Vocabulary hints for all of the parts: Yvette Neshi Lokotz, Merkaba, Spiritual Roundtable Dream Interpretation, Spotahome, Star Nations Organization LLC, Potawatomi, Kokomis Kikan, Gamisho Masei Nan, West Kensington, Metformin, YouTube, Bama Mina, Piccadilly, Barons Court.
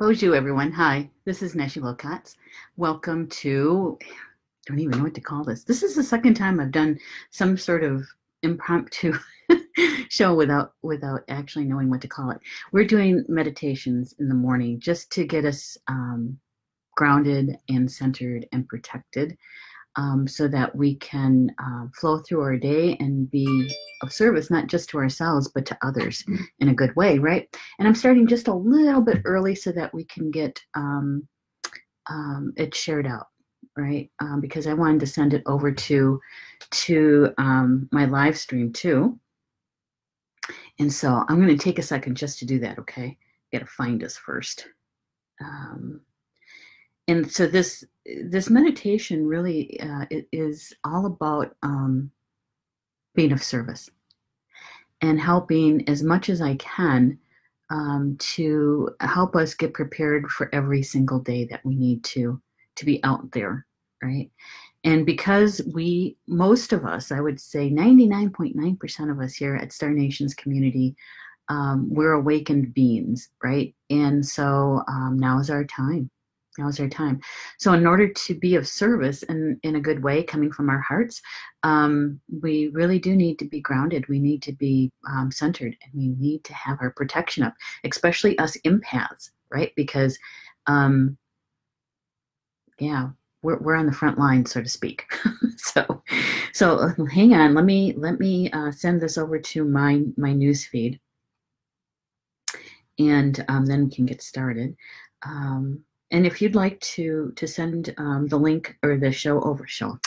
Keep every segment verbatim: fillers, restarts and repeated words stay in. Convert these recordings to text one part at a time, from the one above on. Bonjour, everyone. Hi, this is Neshi Lokotz. Welcome to, I don't even know what to call this. This is the second time I've done some sort of impromptu show without without actually knowing what to call it. We're doing meditations in the morning just to get us um, grounded and centered and protected um, so that we can uh, flow through our day and be of service, not just to ourselves, but to others in a good way, right? And I'm starting just a little bit early so that we can get um, um, it shared out, right? Um, because I wanted to send it over to, to um, my live stream too. And so I'm going to take a second just to do that, okay? Got to find us first. Um, and so this this meditation really uh, it is all about um, being of service and helping as much as I can um, to help us get prepared for every single day that we need to to be out there, right? And because we, most of us, I would say ninety-nine point nine percent of us here at Star Nations community, um, we're awakened beings, right? And so um, now is our time. Now is our time. So in order to be of service and in a good way, coming from our hearts, um, we really do need to be grounded. We need to be um, centered, and we need to have our protection up, especially us empaths, right? Because, um, yeah. We're, we're on the front line, so to speak. so, so hang on. Let me let me uh, send this over to my my newsfeed, and um, then we can get started. Um, and if you'd like to to send um, the link or the show over, show.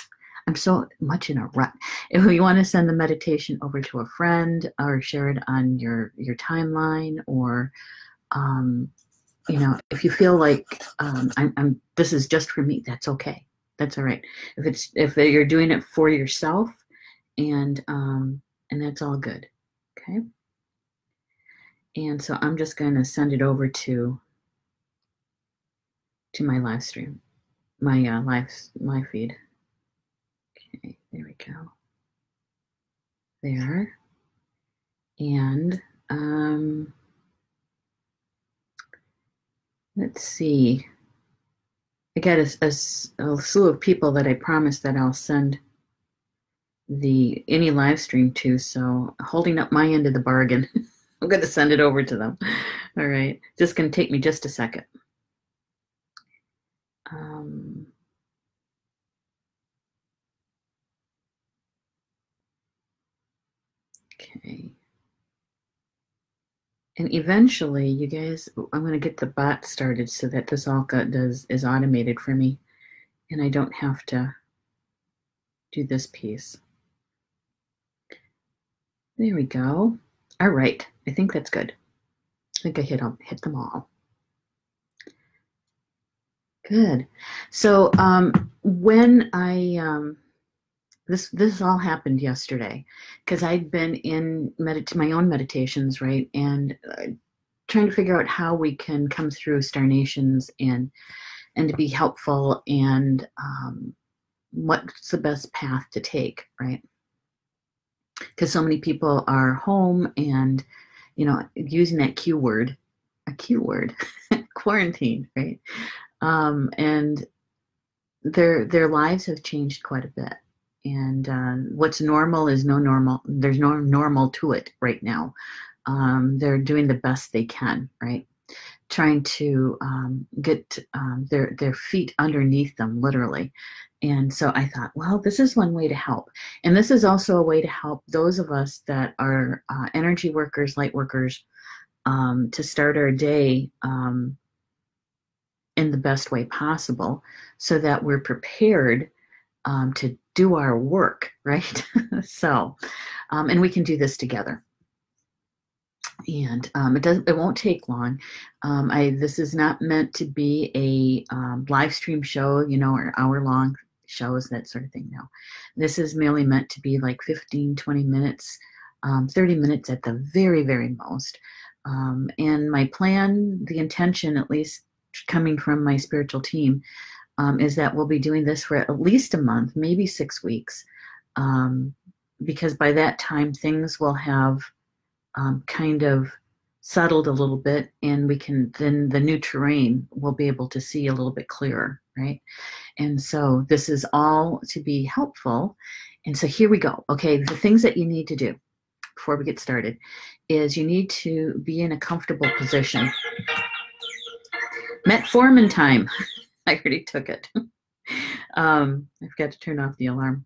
I'm so much in a rut. If you want to send the meditation over to a friend or share it on your your timeline or. Um, You know, if you feel like um, I'm, I'm, this is just for me, that's okay. That's all right. If it's if you're doing it for yourself, and um, and that's all good, okay. And so I'm just going to send it over to to my live stream, my uh, live my feed. Okay, there we go. There, and um. Let's see. I got a, a, a slew of people that I promised that I'll send the any live stream to. So holding up my end of the bargain, I'm going to send it over to them. All right, just going to take me just a second. Um, okay. And eventually, you guys, I'm going to get the bot started so that this all does is automated for me, and I don't have to do this piece. There we go. All right, I think that's good. I think I hit them, hit them all. Good. So um, when I um, This this all happened yesterday, because I'd been in medit my own meditations, right, and uh, trying to figure out how we can come through Star Nations and and to be helpful and um, what's the best path to take, right? Because so many people are home and, you know, using that Q word, a Q word, quarantine, right? Um, and their their lives have changed quite a bit. And uh, what's normal is no normal. There's no normal to it right now. Um, they're doing the best they can, right? Trying to um, get um, their their feet underneath them, literally. And so I thought, well, this is one way to help. And this is also a way to help those of us that are uh, energy workers, light workers, um, to start our day um, in the best way possible, so that we're prepared um, to. do our work, right? so, um, and we can do this together. And um, it doesn't, it won't take long. Um, I this is not meant to be a um, live stream show, you know, or hour long shows, that sort of thing. No, this is merely meant to be like fifteen, twenty minutes, um, thirty minutes at the very, very most. Um, and my plan, the intention, at least coming from my spiritual team, Um, is that we'll be doing this for at least a month, maybe six weeks, um, because by that time things will have um, kind of settled a little bit, and we can then the new terrain we'll be able to see a little bit clearer, right? And so this is all to be helpful. And so here we go. Okay, the things that you need to do before we get started is you need to be in a comfortable position. Metformin time. I already took it. um, I forgot to turn off the alarm.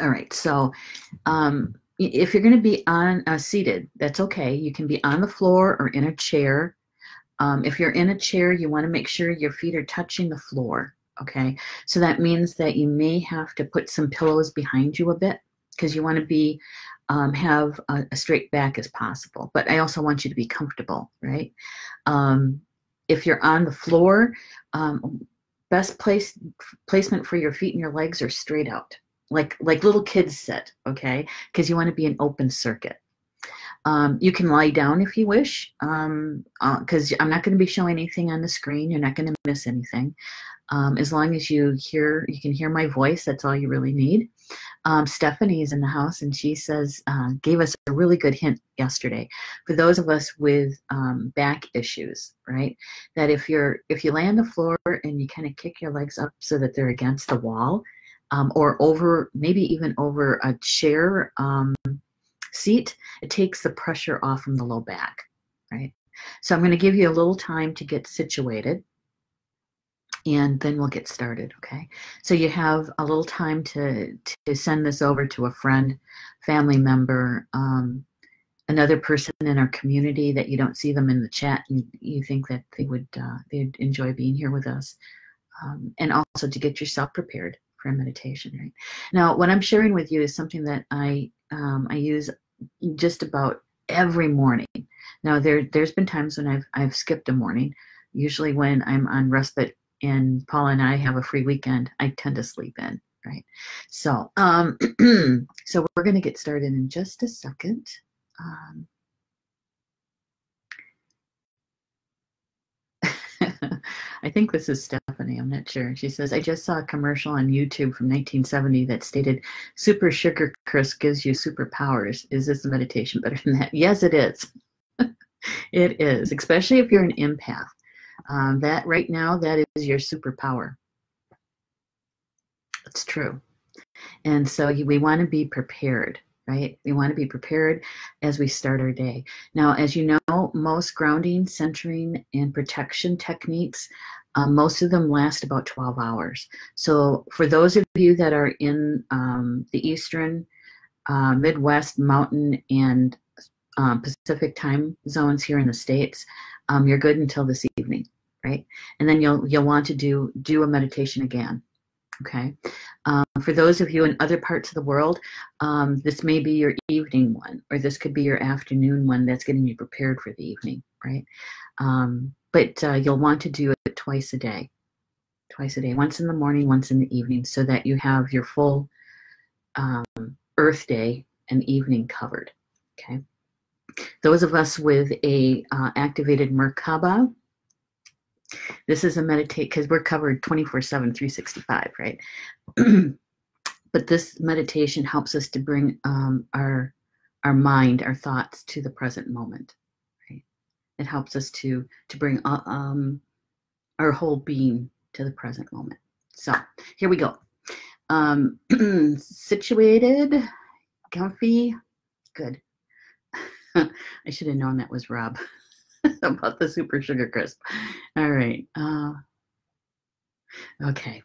All right, so um, if you're going to be on uh, seated, that's okay. You can be on the floor or in a chair. Um, if you're in a chair, you want to make sure your feet are touching the floor, okay? So that means that you may have to put some pillows behind you a bit, because you want to be um, have a, a straight back as possible. But I also want you to be comfortable, right? Um, if you're on the floor, um, best place placement for your feet and your legs are straight out, like like little kids sit, okay? Because you want to be an open circuit. Um, you can lie down if you wish, because um, uh, I'm not going to be showing anything on the screen. You're not going to miss anything. Um, as long as you hear, you can hear my voice, that's all you really need. Um, Stephanie is in the house, and she says, uh, gave us a really good hint yesterday for those of us with um, back issues, right? That if you're if you lay on the floor and you kind of kick your legs up so that they're against the wall, um, or over, maybe even over a chair um, seat, it takes the pressure off from the low back, right? So I'm going to give you a little time to get situated, and then we'll get started, okay? So you have a little time to, to send this over to a friend, family member, um, another person in our community that you don't see them in the chat, and you think that they would uh, they'd enjoy being here with us, um, and also to get yourself prepared for a meditation, right? Now, what I'm sharing with you is something that I, um, I use just about every morning. Now, there, there's been times when I've, I've skipped a morning, usually when I'm on respite, and Paul and I have a free weekend, I tend to sleep in, right? So, um, so we're going to get started in just a second. Um, I think this is Stephanie, I'm not sure. She says, I just saw a commercial on YouTube from nineteen seventy that stated, super sugar crisp gives you superpowers. Is this a meditation better than that? Yes, it is. It is, especially if you're an empath. Um, that right now, that is your superpower. It's true. And so you, we want to be prepared, right? We want to be prepared as we start our day. Now, as you know, most grounding, centering, and protection techniques, um, most of them last about twelve hours. So for those of you that are in um, the Eastern, uh, Midwest, Mountain, and uh, Pacific time zones here in the States, Um, you're good until this evening, right? And then you'll you'll want to do do a meditation again, okay? Um, for those of you in other parts of the world, um, this may be your evening one, or this could be your afternoon one that's getting you prepared for the evening, right? Um, but uh, you'll want to do it twice a day, twice a day, once in the morning, once in the evening, so that you have your full um, Earth Day and evening covered, okay? Those of us with a uh, activated Merkaba, this is a meditate, because we're covered twenty-four seven, three sixty-five, right? But this meditation helps us to bring um, our, our mind, our thoughts to the present moment, right? It helps us to, to bring uh, um, our whole being to the present moment. So here we go. Um, situated, comfy, good. I should have known that was Rob about the super sugar crisp. All right. Uh, okay.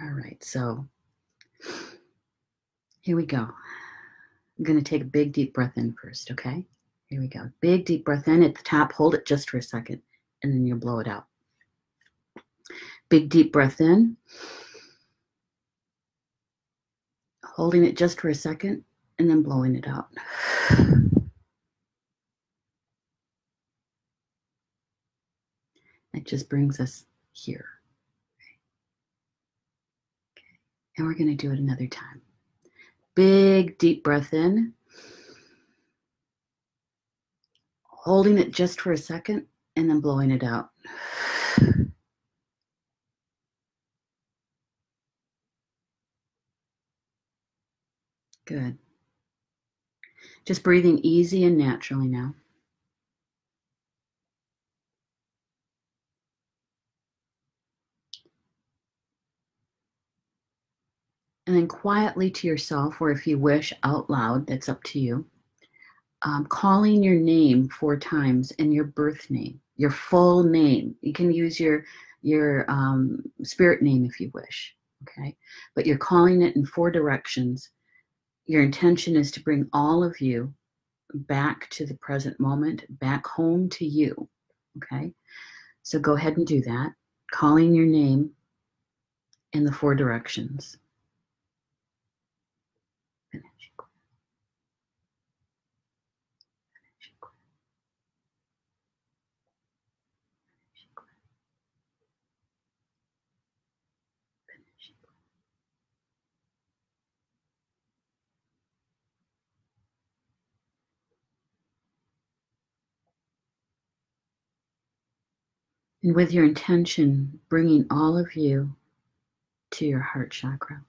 All right. So here we go. I'm going to take a big, deep breath in first. Okay. Here we go. Big, deep breath in at the top. Hold it just for a second, and then you'll blow it out. Big, deep breath in. Holding it just for a second, and then blowing it out. That just brings us here. Okay. And we're going to do it another time. Big, deep breath in. Holding it just for a second, and then blowing it out. Good. Just breathing easy and naturally now. And then quietly to yourself, or if you wish, out loud, that's up to you, um, calling your name four times and your birth name, your full name. You can use your, your um, spirit name if you wish, okay? But you're calling it in four directions. Your intention is to bring all of you back to the present moment, back home to you, okay? So go ahead and do that, calling your name in the four directions. And with your intention, bringing all of you to your heart chakra.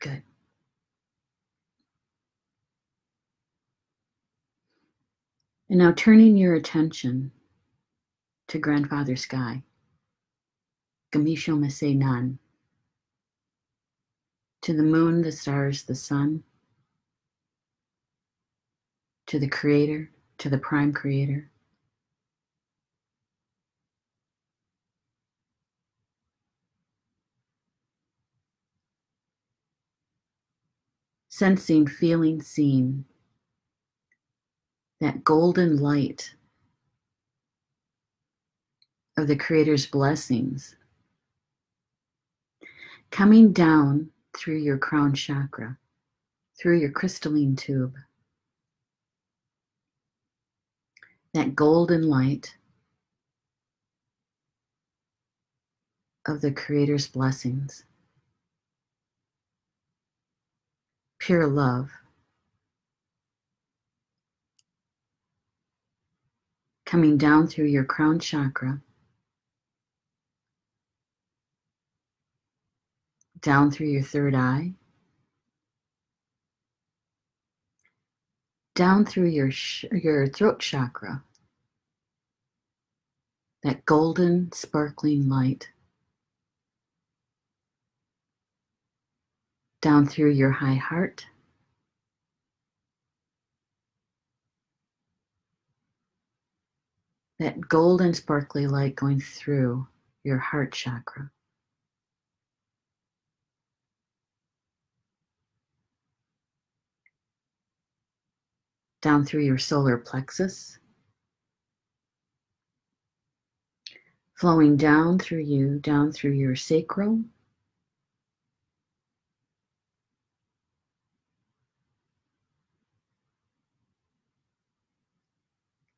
Okay, good. And now turning your attention to Grandfather Sky, Gamisho Masei Nan, to the moon, the stars, the sun, to the creator, to the prime creator, sensing, feeling, seeing that golden light of the creator's blessings coming down through your crown chakra, through your crystalline tube. That golden light of the Creator's blessings, pure love, coming down through your crown chakra, down through your third eye, down through your, sh your throat chakra, that golden, sparkling light, down through your high heart, that golden, sparkly light going through your heart chakra. Down through your solar plexus, flowing down through you, down through your sacral,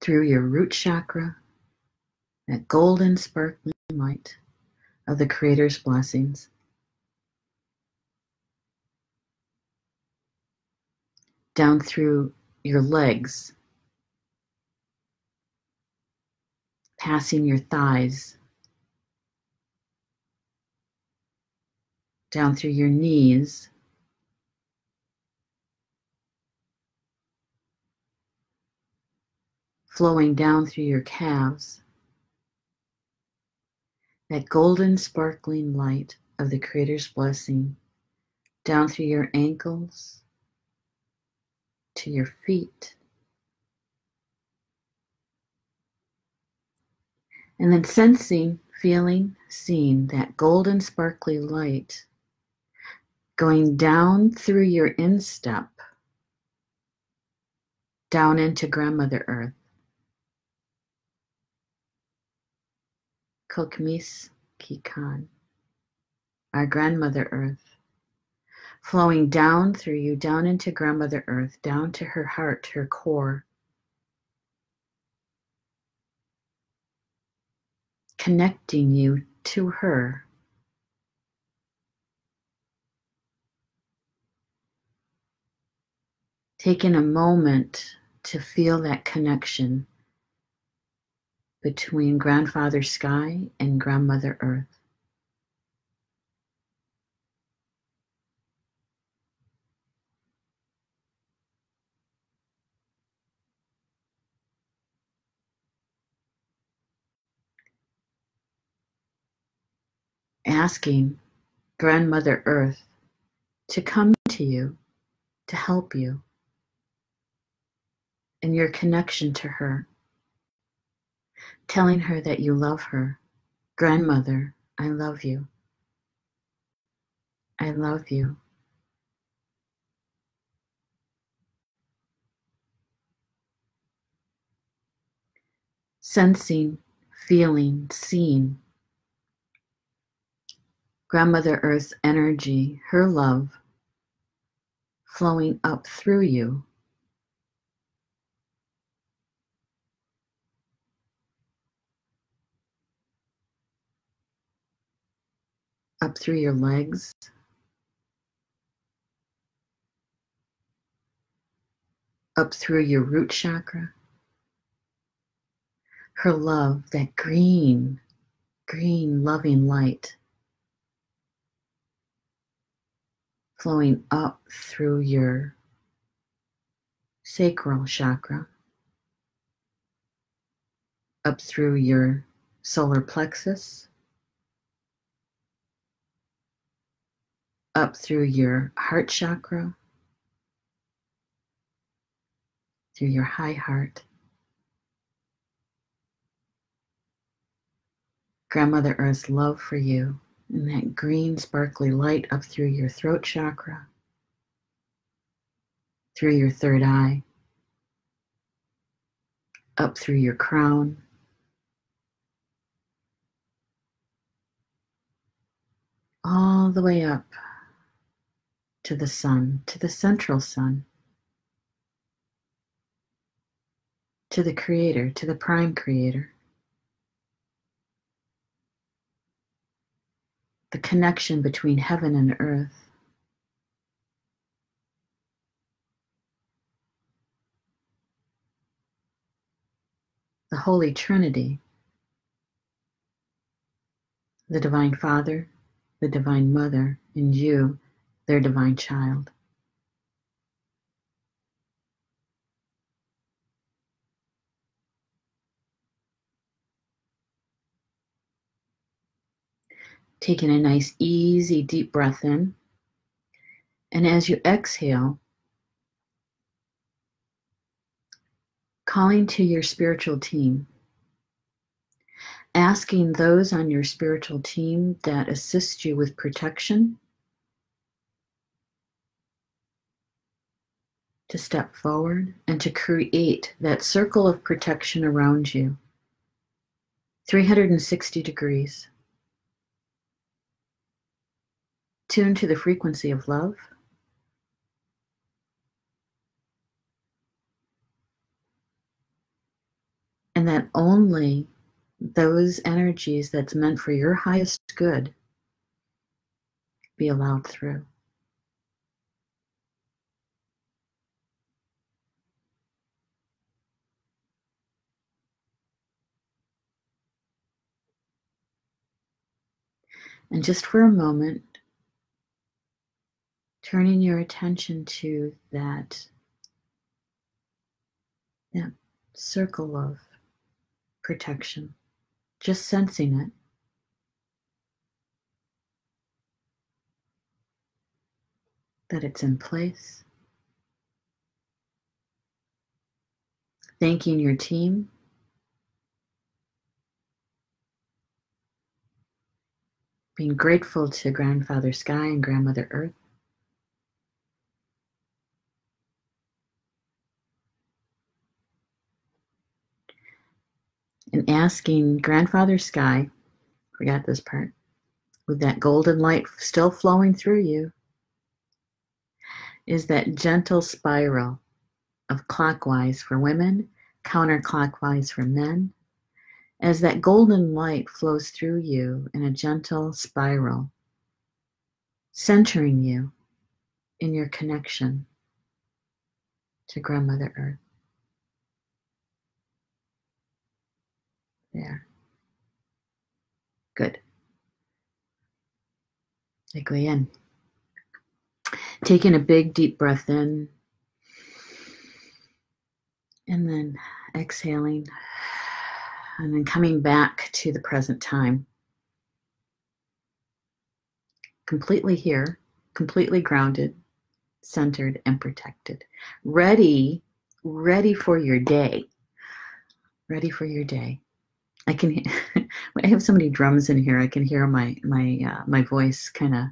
through your root chakra, that golden sparkling light of the Creator's blessings, down through your legs, passing your thighs, down through your knees, flowing down through your calves, that golden sparkling light of the Creator's blessing, down through your ankles, to your feet, and then sensing, feeling, seeing that golden sparkly light going down through your instep, down into Grandmother Earth, Kokomis Kikan, our Grandmother Earth, flowing down through you, down into Grandmother Earth, down to her heart, her core, connecting you to her, taking a moment to feel that connection between Grandfather Sky and Grandmother Earth. Asking Grandmother Earth to come to you, to help you, in your connection to her, telling her that you love her. Grandmother, I love you. I love you. Sensing, feeling, seeing Grandmother Earth's energy, her love, flowing up through you. Up through your legs. Up through your root chakra. Her love, that green, green loving light, flowing up through your sacral chakra, up through your solar plexus, up through your heart chakra, through your high heart. Grandmother Earth's love for you, and that green sparkly light up through your throat chakra, through your third eye, up through your crown, all the way up to the sun, to the central sun, to the creator, to the prime creator. The connection between heaven and earth. The Holy Trinity. The Divine Father, the Divine Mother, and you, their Divine Child. Taking a nice, easy, deep breath in. And as you exhale, calling to your spiritual team, asking those on your spiritual team that assist you with protection to step forward and to create that circle of protection around you, three hundred sixty degrees. Tune to the frequency of love. And that only those energies that's meant for your highest good be allowed through. And just for a moment, turning your attention to that, that circle of protection, just sensing it. That it's in place. Thanking your team. Being grateful to Grandfather Sky and Grandmother Earth. And asking Grandfather Sky, forgot this part, with that golden light still flowing through you, is that gentle spiral of clockwise for women, counterclockwise for men, as that golden light flows through you in a gentle spiral, centering you in your connection to Grandmother Earth. There. Good. Ego in. Taking a big, deep breath in. And then exhaling. And then coming back to the present time. Completely here, completely grounded, centered, and protected. Ready, ready for your day. Ready for your day. I can. I have so many drums in here. I can hear my my uh, my voice kind of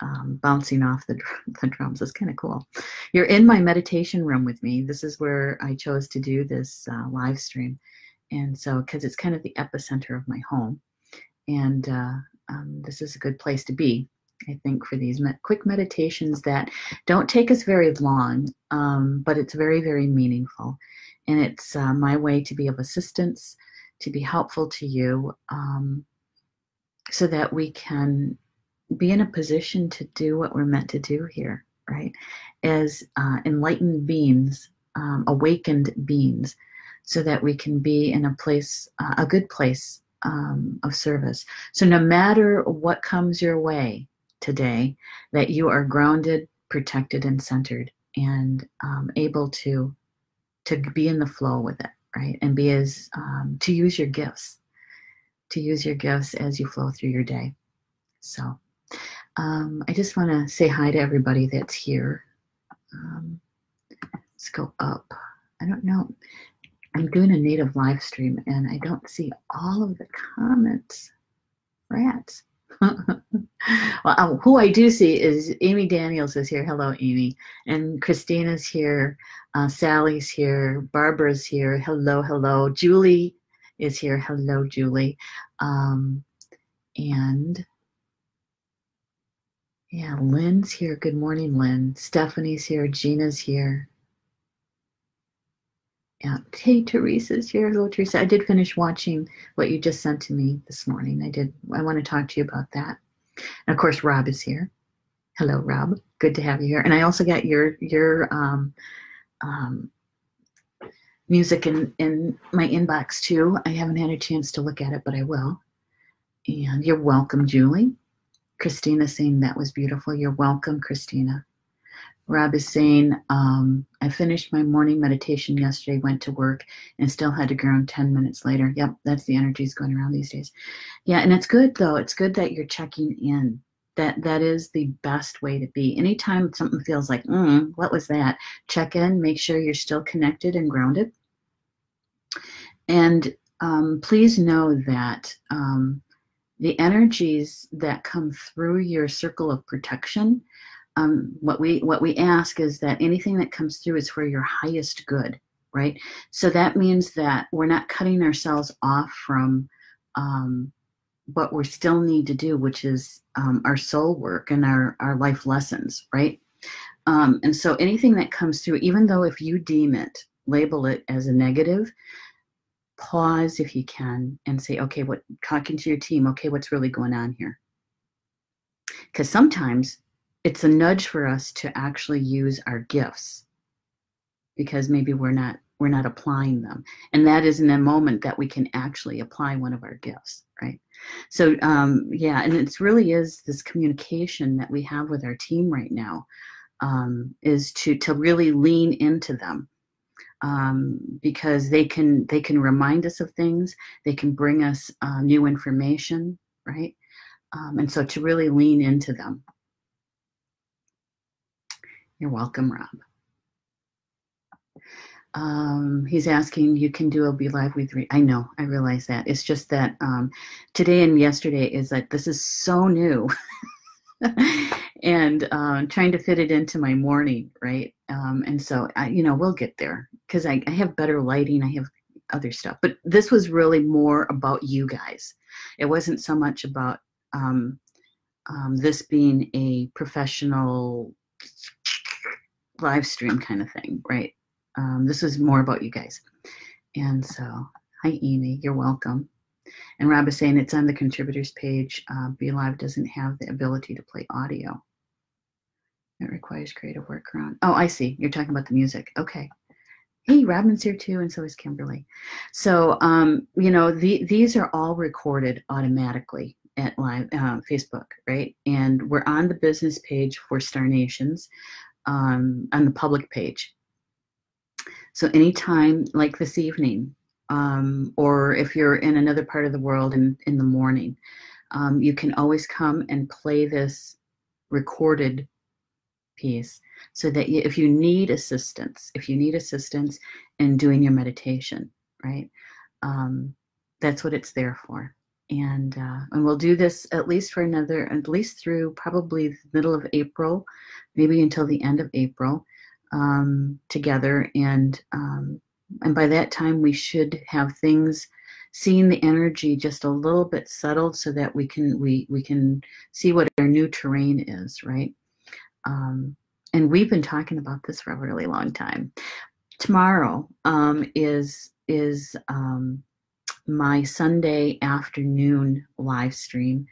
um, bouncing off the the drums. It's kind of cool. You're in my meditation room with me. This is where I chose to do this uh, live stream, and so because it's kind of the epicenter of my home, and uh, um, this is a good place to be. I think for these me quick meditations that don't take us very long, um, but it's very, very meaningful. And it's uh, my way to be of assistance, to be helpful to you, um, so that we can be in a position to do what we're meant to do here, right? As uh, enlightened beings, um, awakened beings, so that we can be in a place, uh, a good place um, of service. So no matter what comes your way today, that you are grounded, protected, and centered, and um, able to to be in the flow with it, right? And be as um, to use your gifts, to use your gifts as you flow through your day. So um, I just want to say hi to everybody that's here. Um, let's go up. I don't know. I'm doing a native live stream, and I don't see all of the comments. Rats. Well, who I do see is Amy Daniels is here. Hello, Amy. And Christina's here. Uh, Sally's here. Barbara's here. Hello, hello. Julie is here. Hello, Julie. Um, and yeah, Lynn's here. Good morning, Lynn. Stephanie's here. Gina's here. Yeah. Hey, Teresa's here. Hello, Teresa. I did finish watching what you just sent to me this morning. I did. I want to talk to you about that. And of course, Rob is here. Hello, Rob. Good to have you here. And I also got your your um, um, music in in my inbox too. I haven't had a chance to look at it, but I will. And you're welcome, Julie. Christina saying that was beautiful. You're welcome, Christina. Rob is saying, um, I finished my morning meditation yesterday, went to work, and still had to ground ten minutes later. Yep, that's the energies going around these days. Yeah, and it's good, though. It's good that you're checking in. That, that is the best way to be. Anytime something feels like, mm, what was that? Check in, make sure you're still connected and grounded. And um, please know that um, the energies that come through your circle of protection, Um, what we what we ask is that anything that comes through is for your highest good, right? So that means that we're not cutting ourselves off from um, what we still need to do, which is um, our soul work and our, our life lessons, right? Um, and so anything that comes through, even though if you deem it, label it as a negative, pause if you can and say, okay, what talking to your team, okay, what's really going on here? Because sometimes it's a nudge for us to actually use our gifts because maybe we're not we're not applying them, and that is in a moment that we can actually apply one of our gifts, right? So um, yeah, and it really is this communication that we have with our team right now um, is to to really lean into them um, because they can they can remind us of things, they can bring us uh, new information, right? Um, and so to really lean into them. You're welcome, Rob. Um, he's asking, you can do O B Live with three. I know, I realize that. It's just that um, today and yesterday is like, this is so new. And uh, trying to fit it into my morning, right? Um, and so, I, you know, we'll get there because I, I have better lighting. I have other stuff. But this was really more about you guys. It wasn't so much about um, um, this being a professional live stream kind of thing, right? Um, this is more about you guys. And so, hi, Amy, you're welcome. And Rob is saying it's on the contributors page. Uh, Be Live doesn't have the ability to play audio. It requires creative workaround. Oh, I see. You're talking about the music. Okay. hey, Robin's here too, and so is Kimberly. So, um, you know, the, these are all recorded automatically at live uh, Facebook, right? And we're on the business page for Star Nations, um, on the public page. So anytime, like this evening, um, or if you're in another part of the world in, in the morning, um, you can always come and play this recorded piece, so that you, if you need assistance, if you need assistance in doing your meditation, right, um, that's what it's there for. And uh, and we'll do this at least for another, at least through probably the middle of April, maybe until the end of April, um, together. And um, and by that time, we should have things, seeing the energy just a little bit settled, so that we can we we can see what our new terrain is, right? Um, and we've been talking about this for a really long time. Tomorrow um, is is um, my Sunday afternoon live stream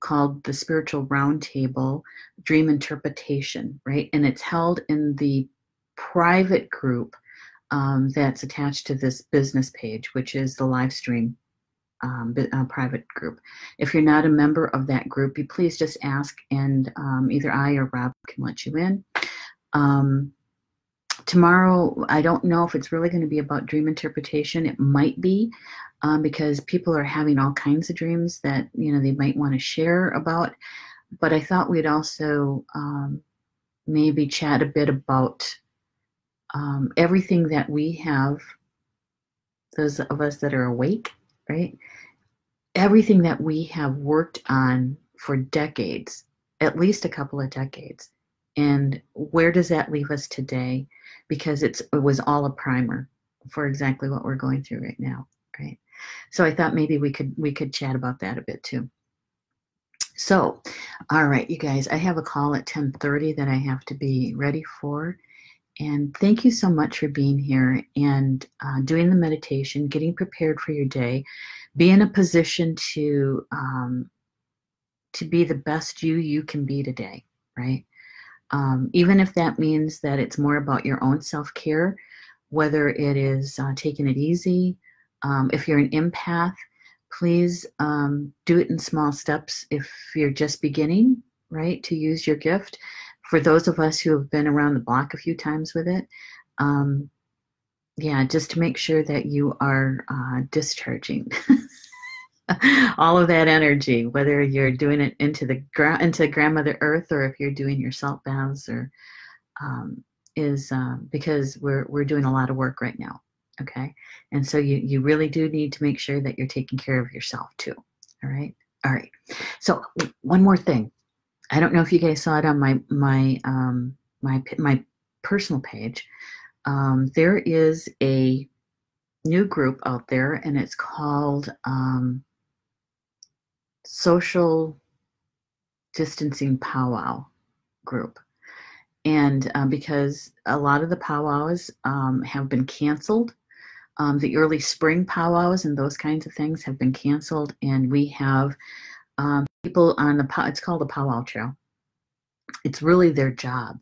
called the Spiritual Roundtable Dream Interpretation, right? And it's held in the private group um, that's attached to this business page, which is the live stream Um, uh, private group. If you're not a member of that group, you please just ask, and um, either I or Rob can let you in. Um, tomorrow, I don't know if it's really going to be about dream interpretation. It might be, um, because people are having all kinds of dreams that, you know, they might want to share about. But I thought we'd also um, maybe chat a bit about um, everything that we have, those of us that are awake, right? Everything that we have worked on for decades, at least a couple of decades. And where does that leave us today? Because it's, it was all a primer for exactly what we're going through right now, right? So I thought maybe we could, we could chat about that a bit too. So, all right, you guys, I have a call at ten thirty that I have to be ready for. And thank you so much for being here and uh, doing the meditation, getting prepared for your day. Be in a position to um, to be the best you you can be today, right? Um, even if that means that it's more about your own self-care, whether it is uh, taking it easy. Um, if you're an empath, please um, do it in small steps if you're just beginning, right, to use your gift. For those of us who have been around the block a few times with it, um, yeah, just to make sure that you are uh, discharging all of that energy, whether you're doing it into the ground, into Grandmother Earth, or if you're doing your salt baths, or um, is uh, because we're we're doing a lot of work right now, okay? And so you you really do need to make sure that you're taking care of yourself too. All right, all right. So one more thing. I don't know if you guys saw it on my my um, my my personal page. Um, there is a new group out there, and it's called um, Social Distancing Powwow Group. And uh, because a lot of the powwows um, have been canceled, um, the early spring powwows and those kinds of things have been canceled, and we have. Um, people on the, it's called the powwow trail. It's really their job.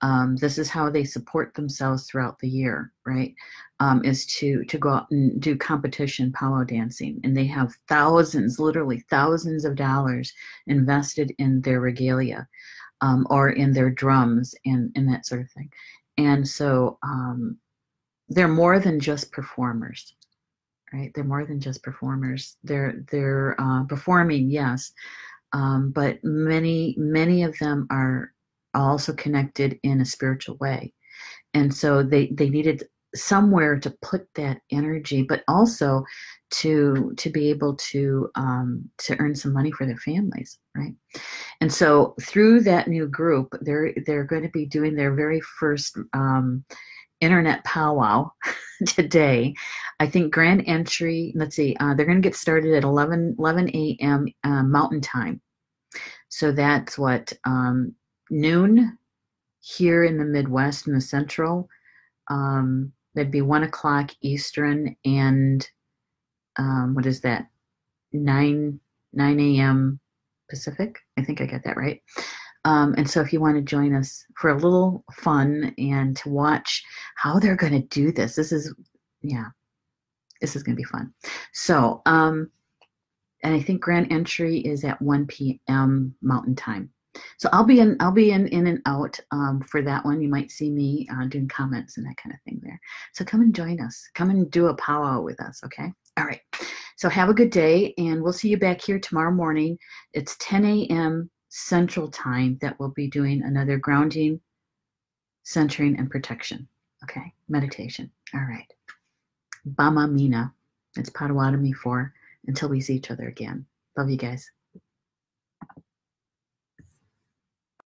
Um, this is how they support themselves throughout the year, right? Um, is to, to go out and do competition powwow dancing. And they have thousands, literally thousands of dollars invested in their regalia, um, or in their drums and, and that sort of thing. And so um, they're more than just performers. Right, they're more than just performers. They're they're uh, performing, yes, um, but many many of them are also connected in a spiritual way, and so they they needed somewhere to put that energy, but also to to be able to um, to earn some money for their families, right? And so through that new group, they're they're going to be doing their very first. Um, Internet powwow today. I think grand entry, let's see, uh, they're going to get started at eleven a m Uh, mountain time. So that's what, um, noon here in the Midwest and the Central. Um, that'd be one o'clock Eastern, and um, what is that? nine, nine a m Pacific. I think I got that right. Um, and so if you want to join us for a little fun and to watch how they're going to do this, this is, yeah, this is going to be fun. So, um, and I think grand entry is at one P M Mountain Time. So I'll be in, I'll be in, in and out um, for that one. You might see me uh, doing comments and that kind of thing there. So come and join us. Come and do a powwow with us, okay? All right. So have a good day, and we'll see you back here tomorrow morning. It's ten A M Central Time that we'll be doing another grounding, centering, and protection, okay? Meditation. All right. Bama Mina. It's Potawatomi for until we see each other again. Love you guys.